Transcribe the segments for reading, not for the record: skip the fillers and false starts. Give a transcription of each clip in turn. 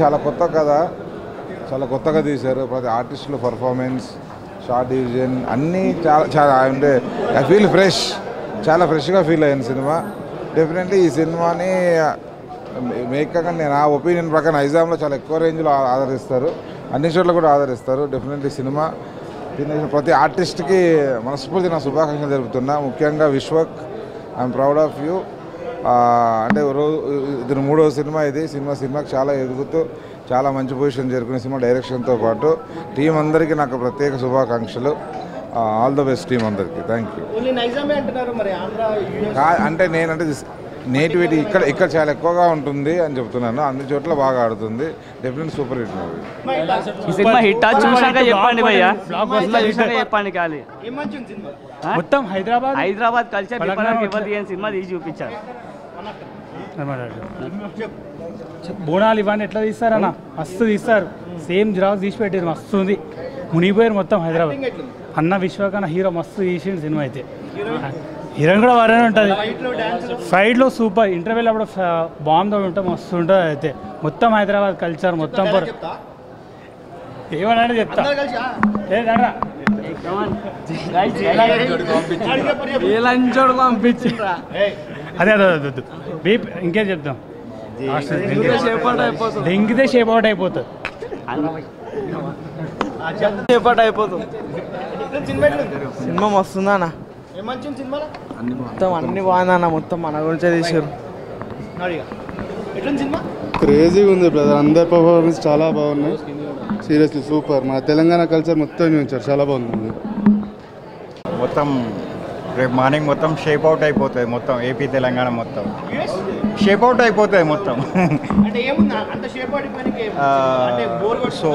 చాలా కొత్త కదా, చాలా కొత్తగా తీశారు. ప్రతి ఆర్టిస్టులు పర్ఫార్మెన్స్, షార్ట్ డివిజన్ అన్నీ చాలా అంటే ఐ ఫీల్ ఫ్రెష్, చాలా ఫ్రెష్గా ఫీల్ అయ్యాను సినిమా. డెఫినెట్లీ ఈ సినిమాని మేకగా నేను నా ఒపీనియన్ ప్రకారం ఐజామ్లో చాలా ఎక్కువ రేంజ్లో ఆదరిస్తారు, అన్ని చోట్ల కూడా ఆదరిస్తారు. డెఫినెట్లీ సినిమా ప్రతి ఆర్టిస్ట్కి మనస్ఫూర్తి నా శుభాకాంక్షలు జరుపుతున్నా. ముఖ్యంగా Vishwak, I'm proud of you. అంటే ఇది మూడవ సినిమా, ఇది సినిమాకి చాలా ఎదుగుతూ చాలా మంచి పొజిషన్ చేరుకునే సినిమా. డైరెక్షన్తో పాటు టీం అందరికీ నాకు ప్రత్యేక శుభాకాంక్షలు. ఆల్ ద బెస్ట్ టీం అందరికీ, థ్యాంక్ యూ. అంటే నేనంటే నేటివిటీ ఇక్కడ చాలా ఎక్కువగా ఉంటుంది అని చెప్తున్నాను. అన్ని చోట్ల బాగా ఆడుతుంది. Definite super hit movie. మొత్తం హైదరాబాద్ కల్చర్ సినిమా తీసి చూపించారు. బోనాలు ఇవన్నీ ఎట్లా తీస్తారు అన్న? మస్తు తీస్తారు. సేమ్ జిరాక్స్ తీసి పెట్టారు, మస్తు ఉంది. మునిగిపోయారు మొత్తం హైదరాబాద్. అన్న విశ్వకన్న హీరో మస్తు తీసిండు సినిమా. అయితే హీరోయిన్ కూడా బాగానే ఉంటుంది. ఫైట్లో సూపర్, ఇంటర్వ్యూలో కూడా బాంబు ఉంటాం, మస్తు ఉంటుంది. అయితే మొత్తం హైదరాబాద్ కల్చర్ మొత్తం ఏమన్నా చెప్తా. అదే అదే వద్దు, ఇంకేం చెప్తాం. లింగితే షేప్ అవుట్ అయిపోతుంది, షేప్ అవుట్ అయిపోతుంది. సినిమా వస్తుందా అన్న? మొత్తం అన్ని బాగుందన్న, మొత్తం మన గురించే తీశారు. క్రేజీగా ఉంది బ్రదర్, అందరి పర్ఫార్మెన్స్ చాలా బాగున్నాయి. Seriously super. మన తెలంగాణ కల్చర్ మొత్తం ఉంచారు, చాలా బాగుంది. మొత్తం రేపు మార్నింగ్ మొత్తం షేప్ అవుట్ అయిపోతుంది. మొత్తం ఏపీ తెలంగాణ మొత్తం షేప్ అవుట్ అయిపోతుంది మొత్తం. సో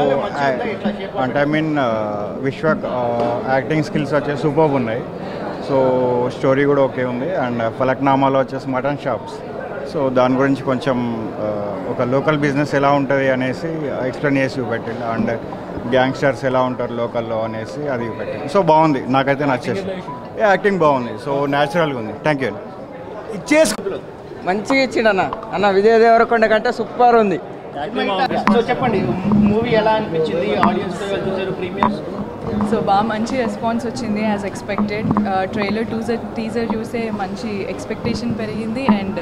అంటే I mean Vishwa acting skills వచ్చేసి సూపర్గా ఉన్నాయి. సో స్టోరీ కూడా ఓకే ఉంది. అండ్ ఫలక్నామాలో వచ్చేసి మటన్ షాప్స్, సో దాని గురించి కొంచెం ఒక లోకల్ బిజినెస్ ఎలా ఉంటుంది అనేసి ఎక్స్ప్లెయిన్ చేసి చూపెట్టింది. అండ్ గ్యాంగ్స్టర్స్ ఎలా ఉంటారు లోకల్లో అనేసి అది చూపెట్టింది. సో బాగుంది, నాకైతే నచ్చేసి యాక్టింగ్ బాగుంది. సో న్యాచురల్గా ఉంది. Thank you. ఇచ్చేసి మంచిగా ఇచ్చిండు అన్న. అన్న విజయ్ దేవరకొండ కంటే సూపర్ ఉంది. చెప్పండి, మూవీ ఎలా అనిపించింది? సో బాగా మంచి రెస్పాన్స్ వచ్చింది యాజ్ ఎక్స్పెక్టెడ్. ట్రైలర్ టీజర్ చూసే మంచి ఎక్స్పెక్టేషన్ పెరిగింది. అండ్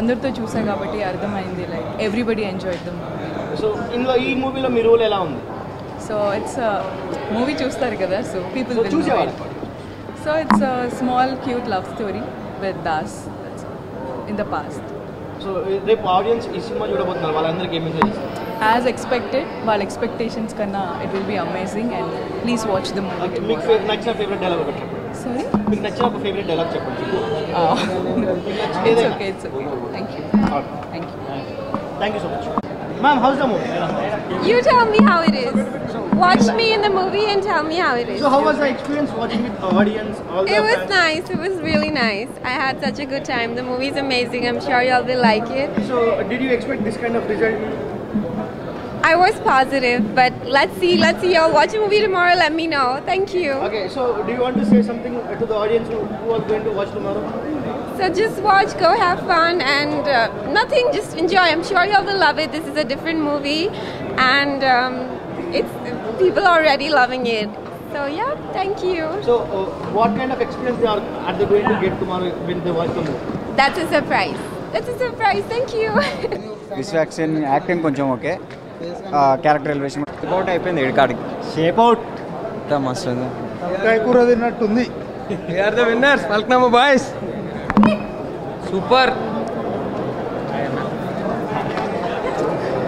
అందరితో చూసా కాబట్టి అర్థమైంది, like everybody enjoy the movie. So ఇందులో ఈ మూవీలో మీ రోల్ ఎలా ఉంది? సో ఇట్స్ మూవీ చూస్తారు కదా, సో పీపుల్ చూసేవాళ్ళు. So it's small cute love story with Das in the past. So రేపు ఆడియన్స్ ఈ సినిమా చూడబోతున్నారు, వాళ్ళందరికీ ఏం మెసేజ్ ఇస్తారు? As expected, while expectations karna, it will be amazing and please watch the movie. Mik nachina favorite dialogue cheppandi. Sorry? Mik nachina oka favorite dialogue cheppandi. It's okay. Thank you. Thank you so much. Ma'am, how's the movie? You tell me how it is. Watch me in the movie and tell me how it is. So how was the experience watching with the audience? It was nice. It was really nice. I had such a good time. The movie is amazing. I'm sure y'all will like it. So did you expect this kind of result? I was positive, but let's see. Y'all watch a movie tomorrow. Let me know. Thank you. Okay. So, do you want to say something to the audience who are going to watch tomorrow? So just watch, go have fun, and nothing. Just enjoy. I'm sure y'all will love it. This is a different movie, and it's people already loving it. So yeah, thank you. So, what kind of experience are they going to get tomorrow when they watch the movie? That's a surprise. Thank you. This action కొంచెం okay. Character elevation shape out అయిపోయింది. ఎడికాడికి shape out మస్తుంది. కూర తిన్నట్టుంది. Are the winners Falaknuma boys. Super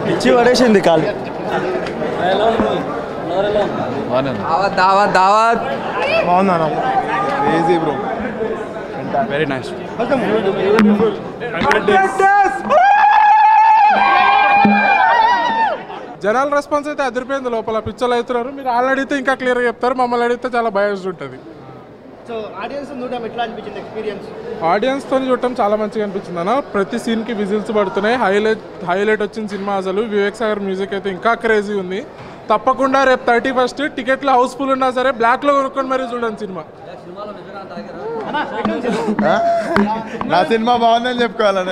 పిచ్చి పడేసింది కాలు. దావత్ బాగుందా? Easy bro, very nice. General response అయితే అదిరిపోయింది. లోపల పిచ్చర్లు అవుతున్నారు. మీరు వాళ్ళు అడిగితే ఇంకా క్లియర్గా చెప్తారు, మమ్మల్ని అడిగితే చాలా బయాస్డ్ ఉంటుంది. ఆడియన్స్తో చూడటం చాలా మంచిగా అనిపించింది అన్న. ప్రతి సీన్కి విజిల్స్ పడుతున్నాయి. హైలైట్ వచ్చిన సినిమా అసలు. వివేక్ సాగర్ మ్యూజిక్ అయితే ఇంకా క్రేజీ ఉంది. తప్పకుండా రేపు 31st టికెట్లు హౌస్ఫుల్ ఉన్నా సరే బ్లాక్లో కొనుక్కొని మరీ చూడండి సినిమా. నా సినిమా బాగుందని చెప్పుకోవాలా?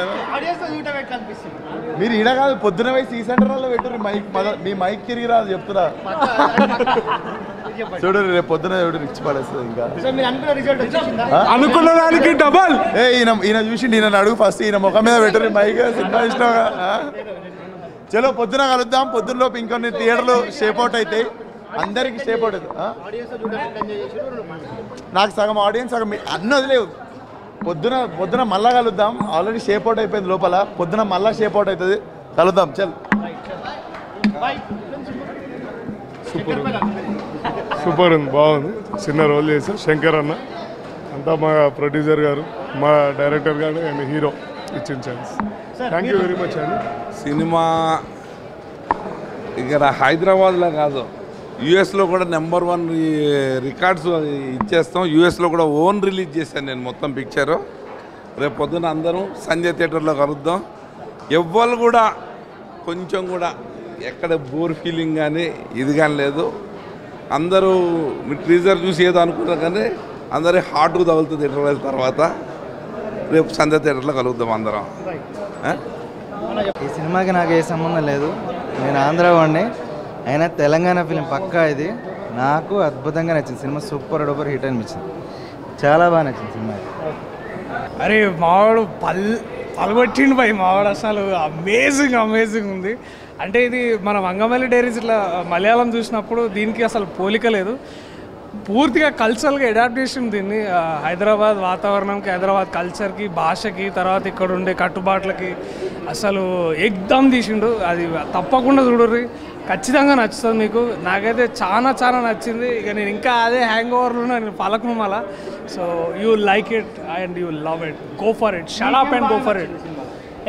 మీరు ఈడ కాదు పొద్దున పోయి సీ సెంటర్ వాళ్ళు పెట్టారు మైక్ మీ మైక్ తిరిగి రాదు చెప్తున్నా చూడు రేపు పొద్దున చూడు రిచ్ పడేస్తుంది ఇంకా అనుకున్న దానికి డబల్ ఏ ఈయన చూసి ఈయన అడుగు ఫస్ట్ ఈయన ముఖం మీద పెట్టారు మైక్ సినిమా ఇష్టంగా చలో పొద్దున కలుద్దాం పొద్దున లోపు ఇంకొన్ని థియేటర్లు షేప్ అవుట్ అవుతాయి అందరికి షేప్ అవుట్ అవుతుంది నాకు సగం ఆడియన్స్ సగం అన్నీ వదిలేవు పొద్దున పొద్దున మళ్ళా కలుద్దాం ఆల్రెడీ షేప్ అవుట్ అయిపోయింది లోపల పొద్దున మళ్ళా షేప్ అవుట్ అవుతుంది కలుద్దాం చల్ సూపర్ సూపర్ ఉంది బాగుంది చిన్న రోల్ చేశారు శంకర్ అన్న అంతా మా ప్రొడ్యూసర్ గారు మా డైరెక్టర్ గారు అండ్ హీరో ఇచ్చిన chance thank you very much అండి సినిమా ఇక్కడ హైదరాబాద్లో కాదు యూఎస్లో కూడా నెంబర్ 1 రికార్డ్స్ ఇచ్చేస్తాం యూఎస్లో కూడా ఓన్ రిలీజ్ చేశాను నేను మొత్తం పిక్చరు రేపు పొద్దున అందరం సంజయ్ థియేటర్లో కలుద్దాం ఎవ్వరు కూడా కొంచెం కూడా ఎక్కడ బోర్ ఫీలింగ్ కానీ ఇది కానీ లేదు అందరూ మీ ట్రీజర్ చూసి ఏదో అనుకున్నారు కానీ అందరి హార్ట్కు తగులుతుంది ఇంటర్వెల్ తర్వాత రేపు సంధ్య థియేటర్లో కలుగుతాం అందరం ఈ సినిమాకి నాకు ఏ సంబంధం లేదు నేను ఆంధ్ర వాడిని అయినా తెలంగాణ ఫిలిం పక్కా ఇది నాకు అద్భుతంగా నచ్చింది సినిమా సూపర్ డూపర్ హిట్ అనిపించింది చాలా బాగా నచ్చింది సినిమా అరే మావాడు పలగొట్టిండు భయ్ మావాడు అసలు అమేజింగ్ అమేజింగ్ ఉంది అంటే ఇది మన వంగమల్లి డైరీస్ ఇట్లా మలయాళం చూసినప్పుడు దీనికి అసలు పోలిక లేదు పూర్తిగా కల్చరల్గా అడాప్ట్ చేసింది దీన్ని హైదరాబాద్ వాతావరణంకి హైదరాబాద్ కల్చర్కి భాషకి తర్వాత ఇక్కడ ఉండే కట్టుబాట్లకి అసలు ఎగ్దమ్ తీసిండు అది తప్పకుండా చూడరు ఖచ్చితంగా నచ్చుతుంది మీకు నాకైతే చాలా చాలా నచ్చింది ఇక నేను ఇంకా అదే హ్యాంగ్ ఓవర్లో నేను ఫలక్నుమాల so you like it and you love it go for it shut up and go for it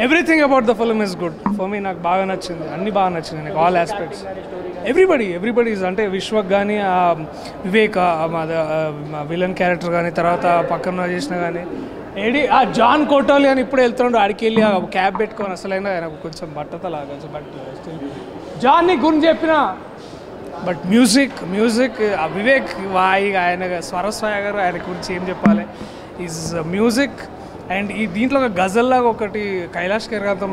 Everything about the film is good. For me, నాకు బాగా నచ్చింది అన్ని బాగా నచ్చింది నాకు ఆల్ ఆస్పెక్ట్స్ ఎవ్రీబడి అంటే విశ్వక్ కానీ వివేక్ విలన్ క్యారెక్టర్ కానీ తర్వాత పక్కన చేసిన కానీ ఏడి ఆ జాన్ కోటాలి అని ఇప్పుడు వెళ్తుండో ఆడికి వెళ్ళి క్యాబ్ పెట్టుకొని అసలైనా నాకు కొంచెం బట్టతలా కొంచెం బట్ట జాన్ని గురించి చెప్పిన బట్ మ్యూజిక్ వివేక్ వాయి ఆయన స్వరస్వాయి గారు ఆయన గురించి ఏం చెప్పాలి ఈజ్ మ్యూజిక్ అండ్ ఈ దీంట్లో ఒక గజల్లాగా ఒకటి కైలాష్ ఖేర్గార్తో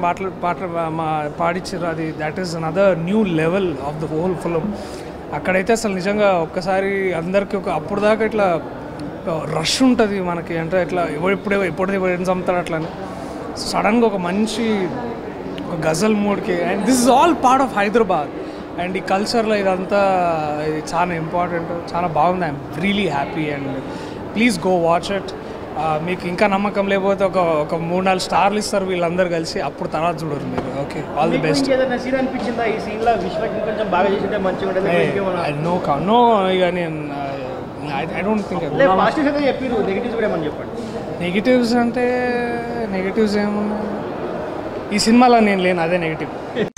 పాడించారు అది that is another new level of the whole film అక్కడైతే అసలు నిజంగా ఒక్కసారి అందరికీ ఒక అప్పుడు దాకా ఇట్లా రష్ ఉంటుంది మనకి అంటే ఇట్లా ఎప్పుడు ఏం చంపుతాడు అట్లా సడన్గా ఒక మంచి ఒక గజల్ మూడ్కి and this is all part of Hyderabad and ఈ కల్చర్లో ఇదంతా ఇది చాలా ఇంపార్టెంట్ చాలా బాగుంది I'm really happy and please go watch it మీకు ఇంకా నమ్మకం లేకపోతే ఒక 3-4 స్టార్లు ఇస్తారు వీళ్ళందరూ కలిసి అప్పుడు తర్వాత చూడరు మీరు okay all the best no ఇక నేను ఐ డోంట్ థింక్ నెగిటివ్స్ అంటే నెగిటివ్స్ ఏమున్నాయి ఈ సినిమాలో నేను లేను అదే నెగిటివ్